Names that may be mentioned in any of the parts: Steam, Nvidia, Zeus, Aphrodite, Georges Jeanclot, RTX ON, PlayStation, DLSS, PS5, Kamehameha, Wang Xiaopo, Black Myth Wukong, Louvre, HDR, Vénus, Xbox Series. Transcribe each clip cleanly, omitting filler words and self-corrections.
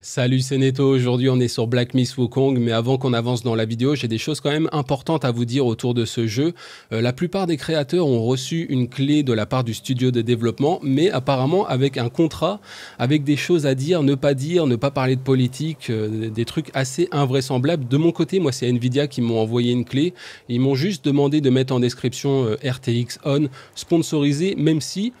Salut, c'est Neto. Aujourd'hui on est sur Black Myth Wukong, mais avant qu'on avance dans la vidéo, j'ai des choses quand même importantes à vous dire autour de ce jeu. La plupart des créateurs ont reçu une clé de la part du studio de développement, mais apparemment avec un contrat, avec des choses à dire, ne pas parler de politique, des trucs assez invraisemblables. De mon côté, moi c'est Nvidia qui m'ont envoyé une clé, ils m'ont juste demandé de mettre en description RTX ON, sponsorisé, même si...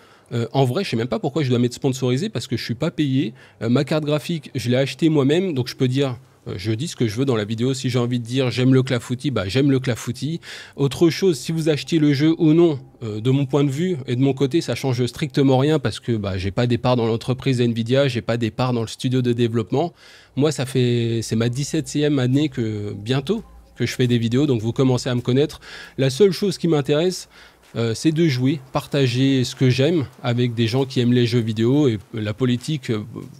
en vrai, je sais même pas pourquoi je dois m'être sponsorisé parce que je suis pas payé. Ma carte graphique, je l'ai achetée moi-même, donc je peux dire... Je dis ce que je veux dans la vidéo. Si j'ai envie de dire j'aime le clafoutis, bah j'aime le clafoutis. Autre chose, si vous achetez le jeu ou non, de mon point de vue et de mon côté, ça change strictement rien parce que bah j'ai pas des parts dans l'entreprise Nvidia, j'ai pas des parts dans le studio de développement. Moi, ça fait c'est ma 17e année que bientôt que je fais des vidéos, donc vous commencez à me connaître. La seule chose qui m'intéresse, c'est de jouer, partager ce que j'aime avec des gens qui aiment les jeux vidéo et la politique,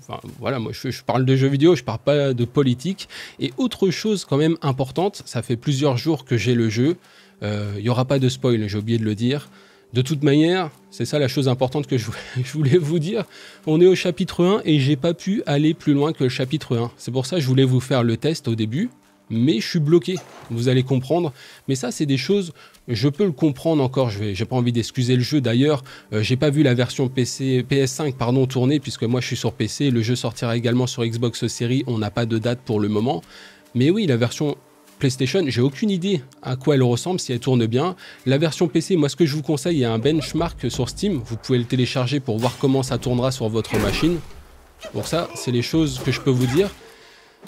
enfin, voilà, moi je parle de jeux vidéo, je parle pas de politique. Et autre chose quand même importante, ça fait plusieurs jours que j'ai le jeu, il n'y aura pas de spoil, j'ai oublié de le dire. De toute manière, c'est ça la chose importante que je voulais vous dire, on est au chapitre 1 et j'ai pas pu aller plus loin que le chapitre 1. C'est pour ça que je voulais vous faire le test au début. Mais je suis bloqué, vous allez comprendre. Mais ça, c'est des choses, je peux le comprendre encore. J'ai pas envie d'excuser le jeu. D'ailleurs, j'ai pas vu la version PS5 pardon, tourner, puisque moi je suis sur PC. Le jeu sortira également sur Xbox Series. On n'a pas de date pour le moment. Mais oui, la version PlayStation, j'ai aucune idée à quoi elle ressemble, si elle tourne bien. La version PC, moi ce que je vous conseille, il y a un benchmark sur Steam. Vous pouvez le télécharger pour voir comment ça tournera sur votre machine. Pour ça, c'est les choses que je peux vous dire.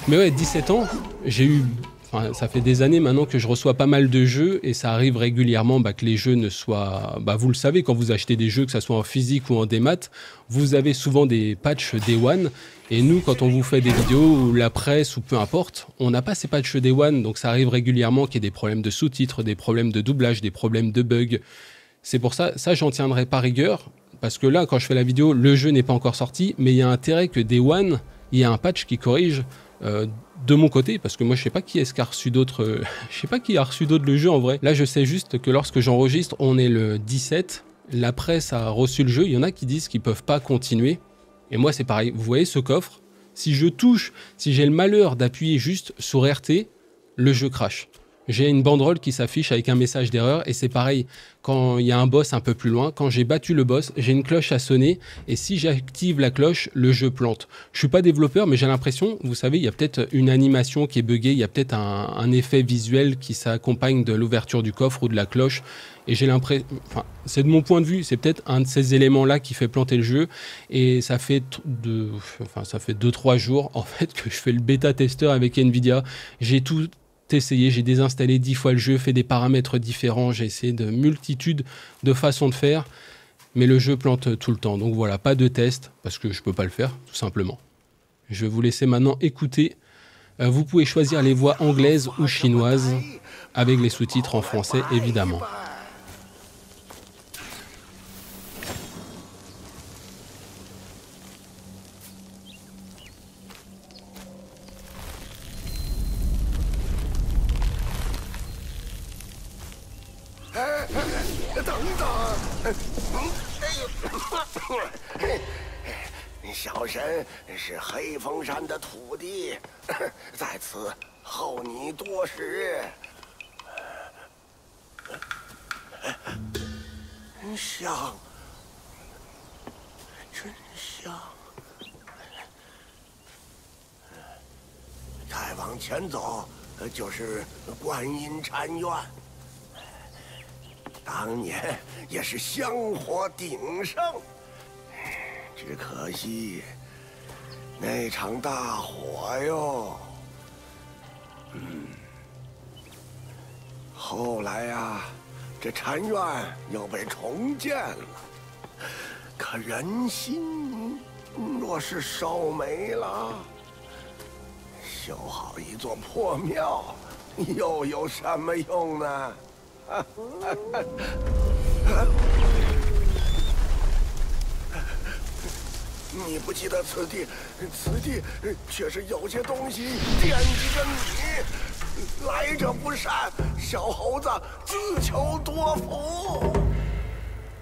Mais ouais, 17 ans, j'ai eu... Enfin, ça fait des années maintenant que je reçois pas mal de jeux et ça arrive régulièrement bah, que les jeux ne soient... Bah, vous le savez, quand vous achetez des jeux, que ce soit en physique ou en démat, vous avez souvent des patchs Day One. Et nous, quand on vous fait des vidéos ou la presse ou peu importe, on n'a pas ces patchs Day One. Donc ça arrive régulièrement qu'il y ait des problèmes de sous-titres, des problèmes de doublage, des problèmes de bugs. C'est pour ça, j'en tiendrai pas rigueur. Parce que là, quand je fais la vidéo, le jeu n'est pas encore sorti. Mais il y a intérêt que Day One, il y a un patch qui corrige... de mon côté, parce que moi je sais pas qui est-ce qui a reçu d'autres le jeu en vrai. Là je sais juste que lorsque j'enregistre, on est le 17, la presse a reçu le jeu, il y en a qui disent qu'ils peuvent pas continuer. Et moi c'est pareil, vous voyez ce coffre, si je touche, si j'ai le malheur d'appuyer juste sur RT, le jeu crache. J'ai une banderole qui s'affiche avec un message d'erreur et c'est pareil quand il y a un boss un peu plus loin. Quand j'ai battu le boss, j'ai une cloche à sonner et si j'active la cloche, le jeu plante. Je suis pas développeur mais j'ai l'impression, vous savez, il y a peut-être une animation qui est buggée, il y a peut-être un effet visuel qui s'accompagne de l'ouverture du coffre ou de la cloche. Et j'ai l'impression, enfin, c'est de mon point de vue, c'est peut-être un de ces éléments-là qui fait planter le jeu. Et ça fait 2-3 jours en fait que je fais le bêta-testeur avec Nvidia. J'ai tout essayé, j'ai désinstallé 10 fois le jeu, fait des paramètres différents, j'ai essayé de multitudes de façons de faire, mais le jeu plante tout le temps. Donc voilà, pas de test, parce que je peux pas le faire, tout simplement. Je vais vous laisser maintenant écouter. Vous pouvez choisir les voix anglaises ou chinoises, avec les sous-titres en français, évidemment.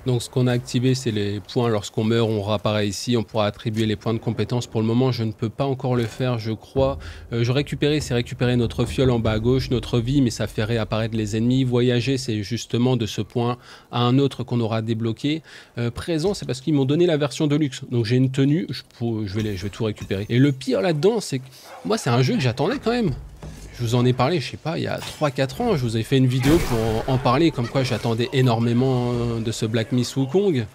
Donc ce qu'on a activé, c'est les points. Lorsqu'on meurt, on réapparaît ici, on pourra attribuer les points de compétence. Pour le moment, je ne peux pas encore le faire, je crois. Récupérer notre fiole en bas à gauche, notre vie, mais ça fait réapparaître les ennemis. Voyager, c'est justement de ce point à un autre qu'on aura débloqué. Présent, c'est parce qu'ils m'ont donné la version de luxe. Donc j'ai une tenue, je vais tout récupérer. Et le pire là-dedans, c'est que moi, c'est un jeu que j'attendais quand même. Je vous en ai parlé, je sais pas, il y a 3-4 ans, je vous ai fait une vidéo pour en parler, comme quoi j'attendais énormément de ce Black Myth Wukong.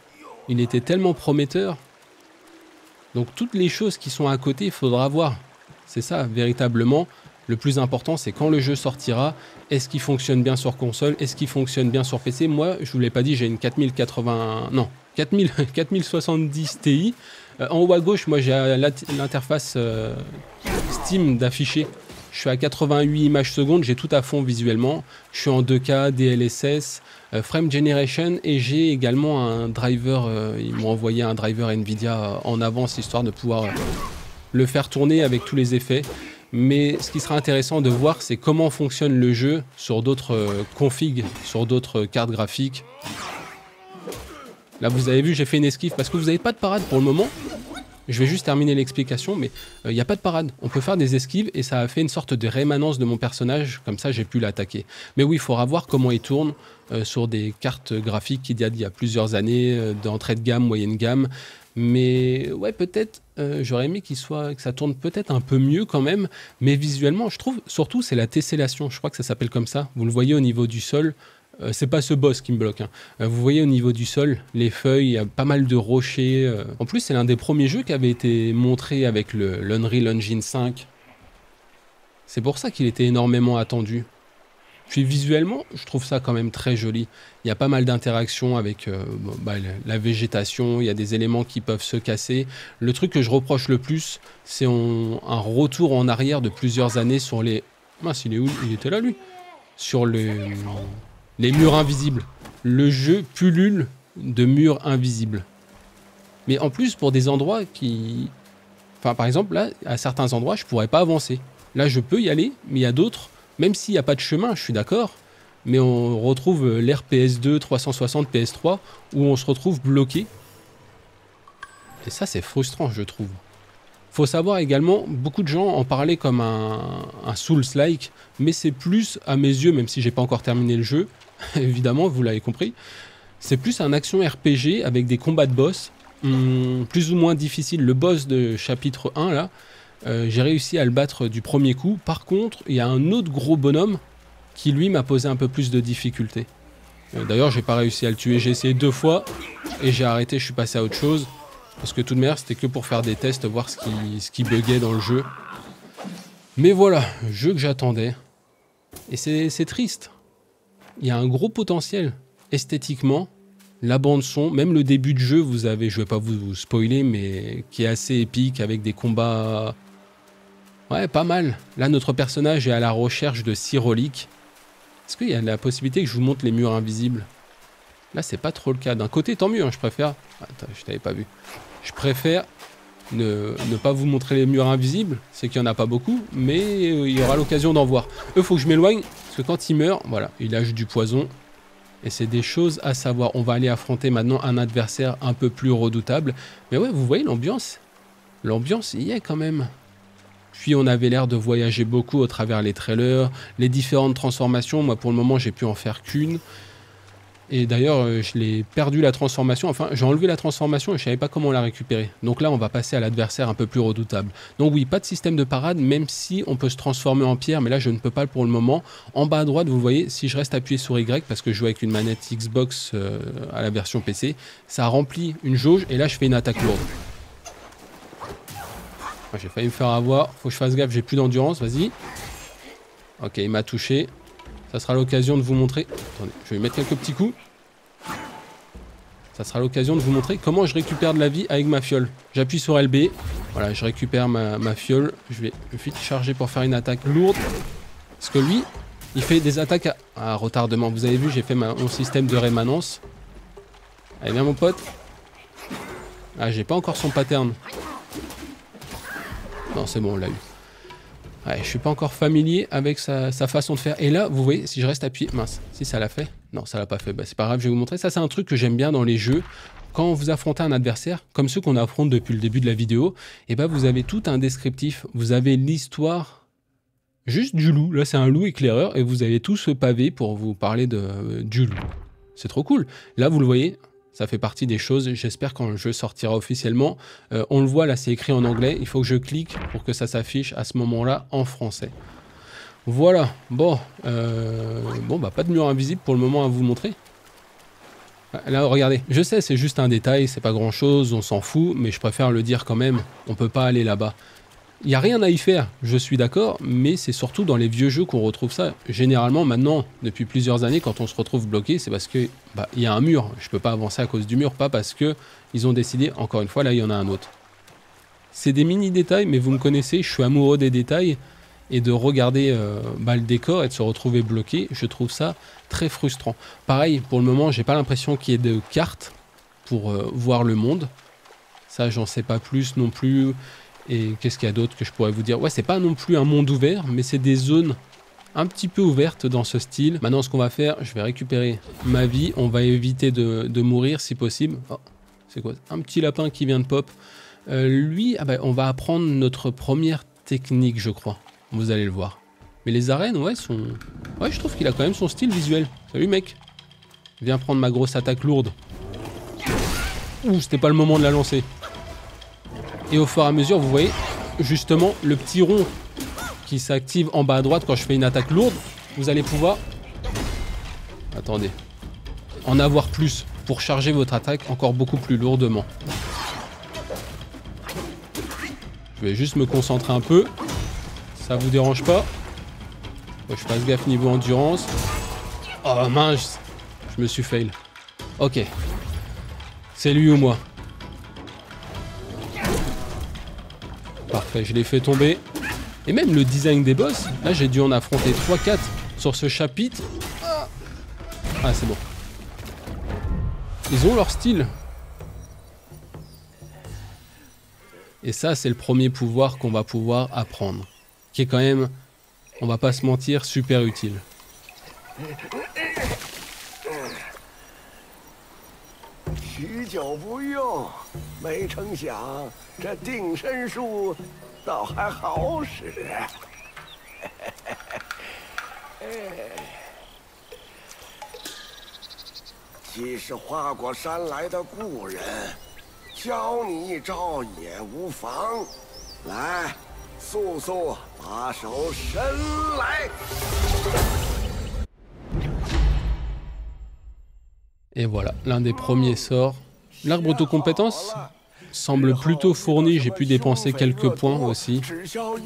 Il était tellement prometteur. Donc toutes les choses qui sont à côté, il faudra voir. C'est ça, véritablement, le plus important, c'est quand le jeu sortira, est-ce qu'il fonctionne bien sur console, est-ce qu'il fonctionne bien sur PC. Moi, je vous l'ai pas dit, j'ai une 4070 Ti. En haut à gauche, moi j'ai l'interface Steam d'afficher. Je suis à 88 images secondes, j'ai tout à fond visuellement. Je suis en 2K, DLSS, Frame Generation, et j'ai également un driver, ils m'ont envoyé un driver Nvidia en avance, histoire de pouvoir le faire tourner avec tous les effets. Mais ce qui sera intéressant de voir, c'est comment fonctionne le jeu sur d'autres configs, sur d'autres cartes graphiques. Là, vous avez vu, j'ai fait une esquive, parce que vous n'avez pas de parade pour le moment. Je vais juste terminer l'explication, mais il n'y a pas de parade. On peut faire des esquives et ça a fait une sorte de rémanence de mon personnage. Comme ça, j'ai pu l'attaquer. Mais oui, il faudra voir comment il tourne sur des cartes graphiques qui datent d'il y a plusieurs années, d'entrée de gamme, moyenne gamme. Mais ouais, peut-être, j'aurais aimé que ça tourne peut-être un peu mieux quand même. Mais visuellement, je trouve, surtout, c'est la tessellation. Je crois que ça s'appelle comme ça. Vous le voyez au niveau du sol. C'est pas ce boss qui me bloque, hein. Vous voyez au niveau du sol, les feuilles, il y a pas mal de rochers. En plus, c'est l'un des premiers jeux qui avait été montré avec l'Unreal Engine 5. C'est pour ça qu'il était énormément attendu. Puis visuellement, je trouve ça quand même très joli. Il y a pas mal d'interactions avec la végétation, il y a des éléments qui peuvent se casser. Le truc que je reproche le plus, c'est un retour en arrière de plusieurs années sur les... Mince, il est où? Il était là, lui? Sur les murs invisibles. Le jeu pullule de murs invisibles. Mais en plus, pour des endroits qui... Enfin, par exemple, là, à certains endroits, je pourrais pas avancer. Là, je peux y aller, mais il y a d'autres. Même s'il n'y a pas de chemin, je suis d'accord. Mais on retrouve l'ère PS2, 360, PS3, où on se retrouve bloqué. Et ça, c'est frustrant, je trouve. Faut savoir également, beaucoup de gens en parlaient comme un Souls-like, mais c'est plus, à mes yeux, même si j'ai pas encore terminé le jeu, évidemment, vous l'avez compris, c'est plus un action RPG avec des combats de boss, plus ou moins difficiles. Le boss de chapitre 1, là, j'ai réussi à le battre du premier coup. Par contre, il y a un autre gros bonhomme qui, lui, m'a posé un peu plus de difficultés. D'ailleurs, j'ai pas réussi à le tuer, j'ai essayé 2 fois, et j'ai arrêté, je suis passé à autre chose. Parce que tout de même, c'était que pour faire des tests, voir ce qui buguait dans le jeu. Mais voilà, jeu que j'attendais. Et c'est triste. Il y a un gros potentiel. Esthétiquement, la bande-son, même le début de jeu, vous avez, je vais pas vous spoiler, mais qui est assez épique avec des combats... Ouais, pas mal. Là, notre personnage est à la recherche de Cyrolic. Est-ce qu'il y a la possibilité que je vous montre les murs invisibles ? Là, c'est pas trop le cas. D'un côté, tant mieux, hein, je préfère... Attends, je t'avais pas vu. Je préfère ne pas vous montrer les murs invisibles. C'est qu'il n'y en a pas beaucoup, mais il y aura l'occasion d'en voir. Eux, faut que je m'éloigne, parce que quand il meurt, voilà, il lâche du poison. Et c'est des choses à savoir. On va aller affronter maintenant un adversaire un peu plus redoutable. Mais ouais, vous voyez l'ambiance. L'ambiance y est quand même. Puis on avait l'air de voyager beaucoup au travers les trailers, les différentes transformations. Moi, pour le moment, j'ai pu en faire qu'une. Et d'ailleurs, je l'ai perdu la transformation, enfin j'ai enlevé la transformation et je savais pas comment la récupérer. Donc là, on va passer à l'adversaire un peu plus redoutable. Donc oui, pas de système de parade, même si on peut se transformer en pierre, mais là je ne peux pas pour le moment. En bas à droite, vous voyez, si je reste appuyé sur Y, parce que je joue avec une manette Xbox à la version PC, ça remplit une jauge et là je fais une attaque lourde. Enfin, j'ai failli me faire avoir, faut que je fasse gaffe, j'ai plus d'endurance, vas-y. Ok, il m'a touché. Ça sera l'occasion de vous montrer... Attendez, je vais lui mettre quelques petits coups. Ça sera l'occasion de vous montrer comment je récupère de la vie avec ma fiole. J'appuie sur LB. Voilà, je récupère ma fiole. Je vais vite charger pour faire une attaque lourde. Parce que lui, il fait des attaques à retardement. Vous avez vu, j'ai fait mon système de rémanence. Allez, viens mon pote. Ah, j'ai pas encore son pattern. Non, c'est bon, on l'a eu. Ouais, je suis pas encore familier avec sa façon de faire. Et là, vous voyez, si je reste appuyé... Mince, si ça l'a fait. Non, ça l'a pas fait. Bah, c'est pas grave, je vais vous montrer. Ça, c'est un truc que j'aime bien dans les jeux. Quand vous affrontez un adversaire, comme ceux qu'on affronte depuis le début de la vidéo, et bah, vous avez tout un descriptif. Vous avez l'histoire... juste du loup, là c'est un loup éclaireur et vous avez tout ce pavé pour vous parler du loup. C'est trop cool. Là vous le voyez, ça fait partie des choses, j'espère quand le jeu sortira officiellement. On le voit là, c'est écrit en anglais, il faut que je clique pour que ça s'affiche à ce moment-là en français. Voilà, bon, bah pas de mur invisible pour le moment à vous montrer. Là, regardez, je sais, c'est juste un détail, c'est pas grand-chose, on s'en fout, mais je préfère le dire quand même, on peut pas aller là-bas. Il n'y a rien à y faire, je suis d'accord, mais c'est surtout dans les vieux jeux qu'on retrouve ça. Généralement, maintenant, depuis plusieurs années, quand on se retrouve bloqué, c'est parce que il y a un mur. Je ne peux pas avancer à cause du mur, pas parce qu'ils ont décidé, encore une fois, là, il y en a un autre. C'est des mini-détails, mais vous me connaissez, je suis amoureux des détails. Et de regarder le décor et de se retrouver bloqué, je trouve ça très frustrant. Pareil, pour le moment, j'ai pas l'impression qu'il y ait de cartes pour voir le monde. Ça, j'en sais pas plus non plus... Et qu'est-ce qu'il y a d'autre que je pourrais vous dire? Ouais, c'est pas non plus un monde ouvert, mais c'est des zones un petit peu ouvertes dans ce style. Maintenant, ce qu'on va faire, je vais récupérer ma vie. On va éviter de mourir si possible. Oh, c'est quoi? Un petit lapin qui vient de pop. Lui, on va apprendre notre première technique, je crois. Vous allez le voir. Mais les arènes, ouais, sont... Ouais, je trouve qu'il a quand même son style visuel. Salut, mec. Viens prendre ma grosse attaque lourde. Ouh, c'était pas le moment de la lancer. Et au fur et à mesure, vous voyez, justement, le petit rond qui s'active en bas à droite quand je fais une attaque lourde. Vous allez pouvoir... Attendez. En avoir plus pour charger votre attaque encore beaucoup plus lourdement. Je vais juste me concentrer un peu. Ça vous dérange pas? Faut que je fasse gaffe niveau endurance. Oh mince, je me suis fail. Ok. C'est lui ou moi? Parfait, je l'ai fait tomber. Et même le design des boss, là j'ai dû en affronter 3-4 sur ce chapitre. Ah c'est bon. Ils ont leur style. Et ça c'est le premier pouvoir qu'on va pouvoir apprendre. Qui est quand même, on va pas se mentir, super utile. Et voilà, l'un des premiers sorts. L'arbre autocompétence semble plutôt fourni, j'ai pu dépenser quelques points aussi. Il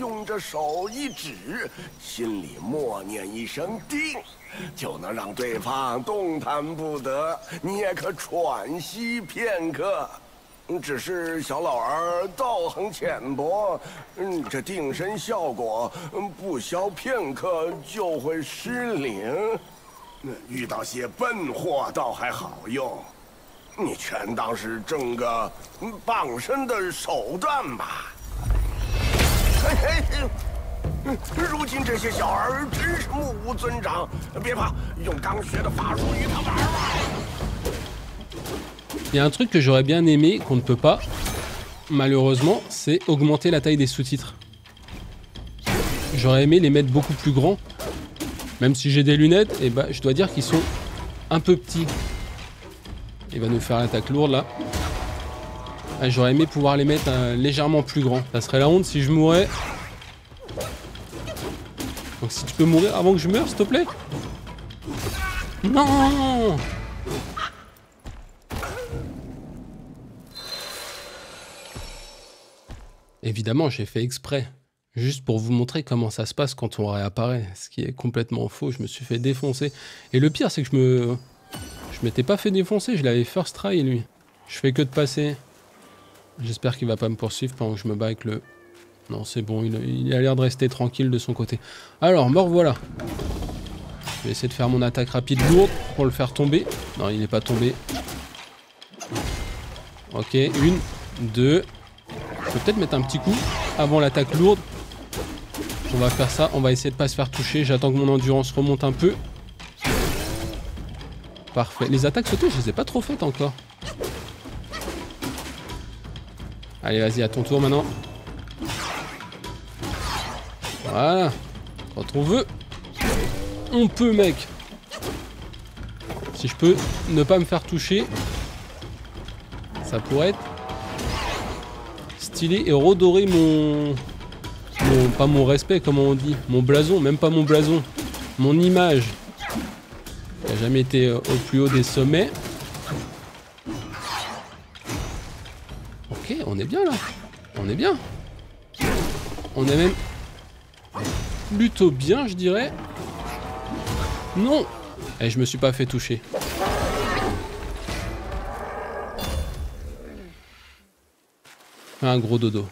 y a un truc que j'aurais bien aimé, qu'on ne peut pas, malheureusement, c'est augmenter la taille des sous-titres. J'aurais aimé les mettre beaucoup plus grands. Même si j'ai des lunettes, et je dois dire qu'ils sont un peu petits. Il va nous faire l'attaque lourde là. Ah, j'aurais aimé pouvoir les mettre légèrement plus grands. Ça serait la honte si je mourais. Donc si tu peux mourir avant que je meure, s'il te plaît. Non. Évidemment, j'ai fait exprès. Juste pour vous montrer comment ça se passe quand on réapparaît. Ce qui est complètement faux, je me suis fait défoncer. Et le pire, c'est que je m'étais pas fait défoncer, je l'avais first try lui. Je fais que de passer. J'espère qu'il va pas me poursuivre pendant que je me bats avec le... Non c'est bon, il a l'air de rester tranquille de son côté. Alors, me revoilà. Je vais essayer de faire mon attaque rapide lourde pour le faire tomber. Non, il n'est pas tombé. Ok, une, deux. Je peux peut-être mettre un petit coup avant l'attaque lourde. On va faire ça, on va essayer de pas se faire toucher. J'attends que mon endurance remonte un peu. Parfait. Les attaques sautées, je les ai pas trop faites encore. Allez, vas-y, à ton tour maintenant. Voilà. Quand on veut, on peut, mec. Si je peux ne pas me faire toucher, ça pourrait être stylé et redorer mon... pas mon respect, comment on dit, mon blason, même pas mon blason, mon image. Qui n'a jamais été au plus haut des sommets. Ok, on est bien là. On est bien. On est même plutôt bien, je dirais. Non. Et je me suis pas fait toucher. Un gros dodo.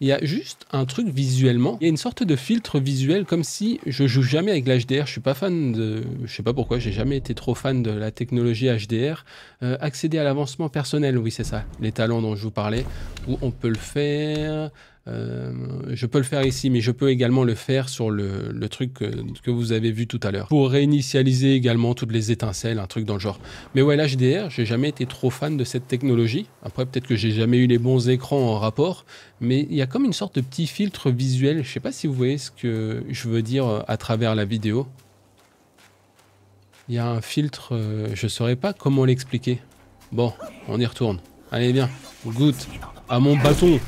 Il y a juste un truc visuellement. Il y a une sorte de filtre visuel comme si je joue jamais avec l'HDR. Je suis pas fan de... Je sais pas pourquoi, j'ai jamais été trop fan de la technologie HDR. Accéder à l'avancement personnel, oui c'est ça. Les talents dont je vous parlais. Où on peut le faire... je peux le faire ici, mais je peux également le faire sur le truc que vous avez vu tout à l'heure. Pour réinitialiser également toutes les étincelles, un truc dans le genre. Mais ouais, l'HDR, j'ai jamais été trop fan de cette technologie. Après, peut-être que j'ai jamais eu les bons écrans en rapport, mais il y a comme une sorte de petit filtre visuel. Je sais pas si vous voyez ce que je veux dire à travers la vidéo. Il y a un filtre, je saurais pas comment l'expliquer. Bon, on y retourne. Allez, viens, goûte à mon bâton.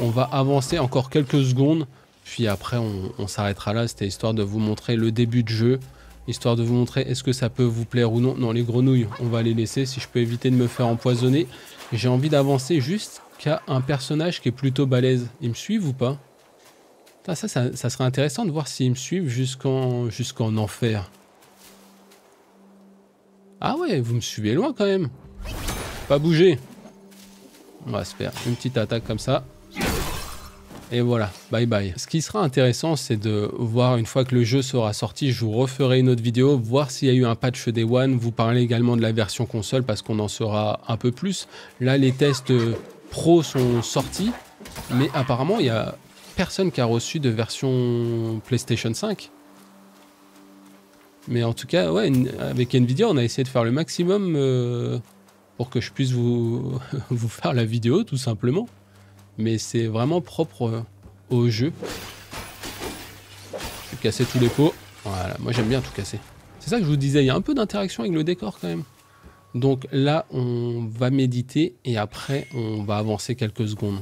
On va avancer encore quelques secondes, puis après on s'arrêtera là. C'était histoire de vous montrer le début de jeu, histoire de vous montrer est-ce que ça peut vous plaire ou non. Non, les grenouilles, on va les laisser si je peux éviter de me faire empoisonner. J'ai envie d'avancer jusqu'à un personnage qui est plutôt balèze. Ils me suivent ou pas? Ça serait intéressant de voir s'ils me suivent jusqu'en enfer. Ah ouais, vous me suivez loin quand même. Pas bouger. On va se faire une petite attaque comme ça. Et voilà, bye bye. Ce qui sera intéressant, c'est de voir une fois que le jeu sera sorti, je vous referai une autre vidéo, voir s'il y a eu un patch Day One, vous parler également de la version console parce qu'on en saura un peu plus. Là, les tests pro sont sortis, mais apparemment, il n'y a personne qui a reçu de version PlayStation 5. Mais en tout cas, ouais, avec Nvidia, on a essayé de faire le maximum pour que je puisse vous faire la vidéo, tout simplement. Mais c'est vraiment propre au jeu. Je vais casser tous les pots. Voilà, moi j'aime bien tout casser. C'est ça que je vous disais, il y a un peu d'interaction avec le décor quand même. Donc là, on va méditer et après, on va avancer quelques secondes.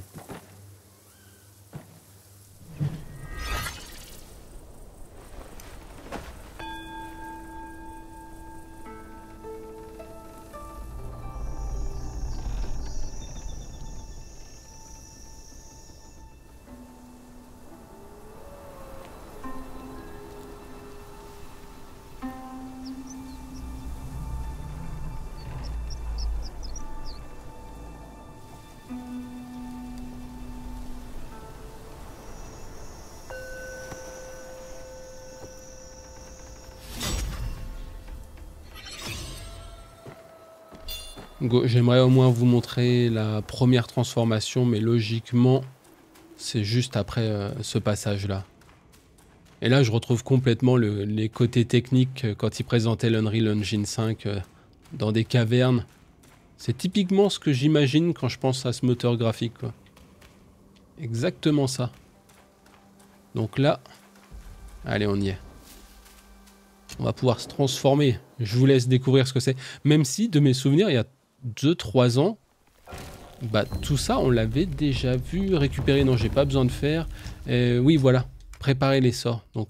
J'aimerais au moins vous montrer la première transformation, mais logiquement, c'est juste après ce passage-là. Et là, je retrouve complètement les côtés techniques quand ils présentaient l'Unreal Engine 5 dans des cavernes. C'est typiquement ce que j'imagine quand je pense à ce moteur graphique, quoi. Exactement ça. Donc là, allez, on y est. On va pouvoir se transformer. Je vous laisse découvrir ce que c'est. Même si, de mes souvenirs, il y a 2-3 ans, bah tout ça on l'avait déjà vu récupérer. Non, j'ai pas besoin de faire. Oui, voilà, préparer les sorts. Donc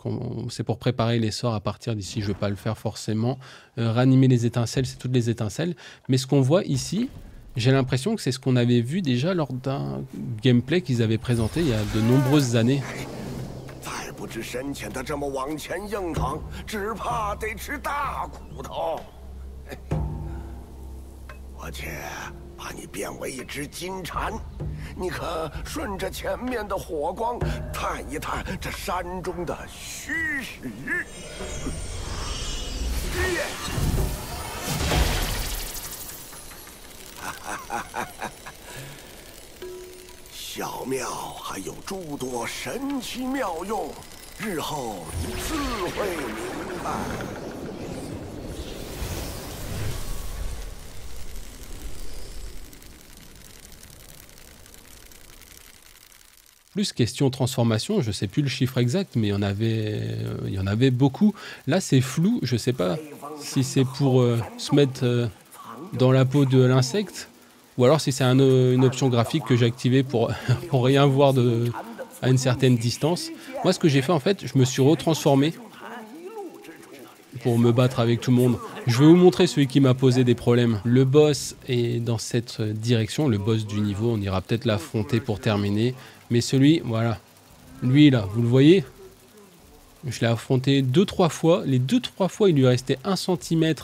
c'est pour préparer les sorts à partir d'ici. Je vais pas le faire forcément. Ranimer les étincelles, c'est toutes les étincelles. Mais ce qu'on voit ici, j'ai l'impression que c'est ce qu'on avait vu déjà lors d'un gameplay qu'ils avaient présenté il y a de nombreuses années. plus question transformation, je ne sais plus le chiffre exact, mais il y en avait beaucoup. Là, c'est flou, je ne sais pas si c'est pour se mettre dans la peau de l'insecte, ou alors si c'est une option graphique que j'ai activée pour rien voir à une certaine distance. Moi, ce que j'ai fait, en fait, je me suis retransformé pour me battre avec tout le monde. Je vais vous montrer celui qui m'a posé des problèmes. Le boss est dans cette direction, le boss du niveau, on ira peut-être l'affronter pour terminer. Mais celui, voilà, lui là, vous le voyez, je l'ai affronté 2-3 fois. Les 2-3 fois, il lui restait 1 cm.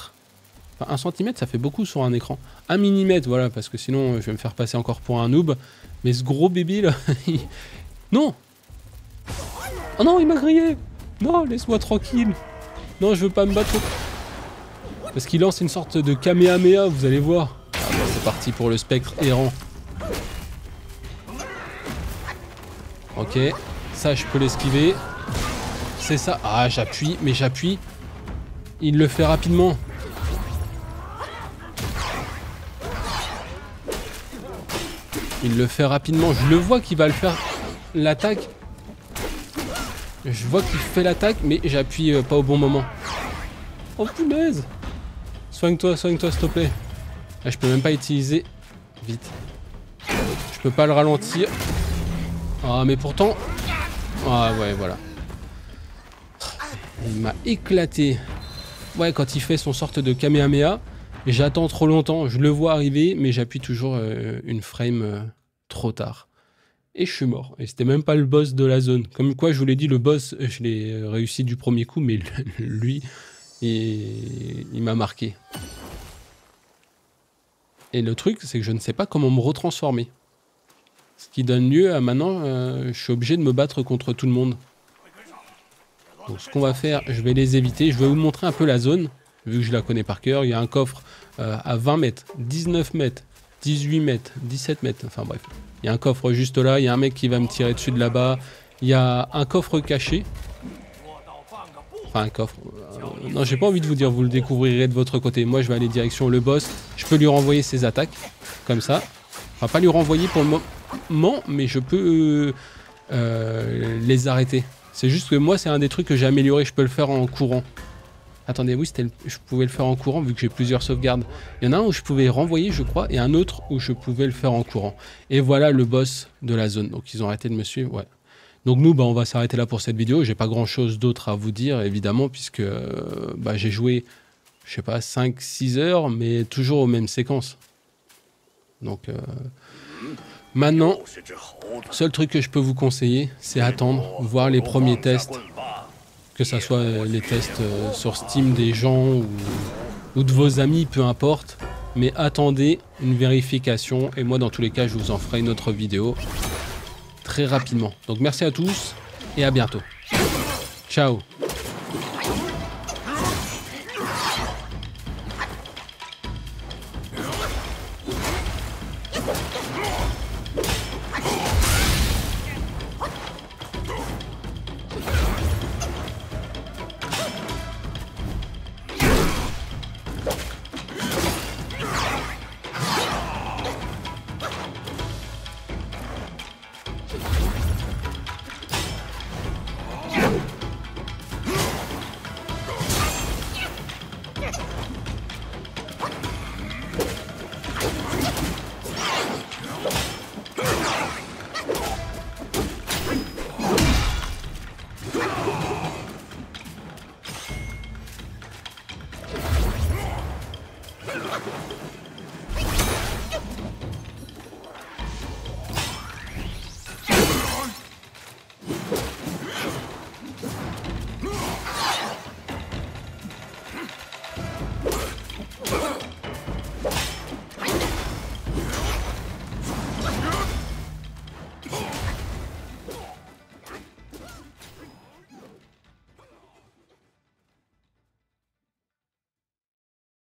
Enfin, 1 cm, ça fait beaucoup sur un écran. 1 mm, voilà, parce que sinon, je vais me faire passer encore pour un noob. Mais ce gros bébé là, non! Oh non, il m'a grillé! Non, laisse-moi tranquille! Non, je veux pas me battre. Parce qu'il lance une sorte de Kamehameha, vous allez voir. Ah ben, c'est parti pour le spectre errant. Ok, ça je peux l'esquiver. C'est ça. Ah, j'appuie, mais j'appuie. Il le fait rapidement. Il le fait rapidement. Je le vois qu'il va le faire. L'attaque. Je vois qu'il fait l'attaque, mais j'appuie pas au bon moment. Oh punaise! Soigne-toi, s'il te plaît. Là, je peux même pas utiliser. Vite. Je peux pas le ralentir. Ah, mais pourtant. Ah, ouais, voilà. Il m'a éclaté. Ouais, quand il fait son sorte de Kamehameha, j'attends trop longtemps. Je le vois arriver, mais j'appuie toujours une frame trop tard. Et je suis mort. Et c'était même pas le boss de la zone. Comme quoi, je vous l'ai dit, le boss, je l'ai réussi du premier coup, mais lui, il m'a marqué. Et le truc, c'est que je ne sais pas comment me retransformer. Ce qui donne lieu à maintenant, je suis obligé de me battre contre tout le monde. Donc ce qu'on va faire, je vais les éviter. Je vais vous montrer un peu la zone, vu que je la connais par cœur. Il y a un coffre à 20 mètres, 19 mètres, 18 mètres, 17 mètres, enfin bref. Il y a un coffre juste là, il y a un mec qui va me tirer dessus de là-bas. Il y a un coffre caché. Enfin un coffre... non, j'ai pas envie de vous dire, vous le découvrirez de votre côté. Moi, je vais aller direction le boss. Je peux lui renvoyer ses attaques, comme ça. Enfin, pas lui renvoyer pour le moment, mais je peux les arrêter. C'est juste que moi, c'est un des trucs que j'ai amélioré. Je peux le faire en courant. Attendez, oui, je pouvais le faire en courant vu que j'ai plusieurs sauvegardes. Il y en a un où je pouvais renvoyer, je crois, et un autre où je pouvais le faire en courant. Et voilà le boss de la zone. Donc, ils ont arrêté de me suivre, ouais. Donc, nous, bah, on va s'arrêter là pour cette vidéo. J'ai pas grand-chose d'autre à vous dire, évidemment, puisque bah, j'ai joué, je sais pas, 5-6 heures, mais toujours aux mêmes séquences. Donc, maintenant, seul truc que je peux vous conseiller, c'est attendre, voir les premiers tests. Que ce soit les tests sur Steam des gens ou de vos amis, peu importe. Mais attendez une vérification et moi dans tous les cas je vous en ferai une autre vidéo très rapidement. Donc merci à tous et à bientôt. Ciao.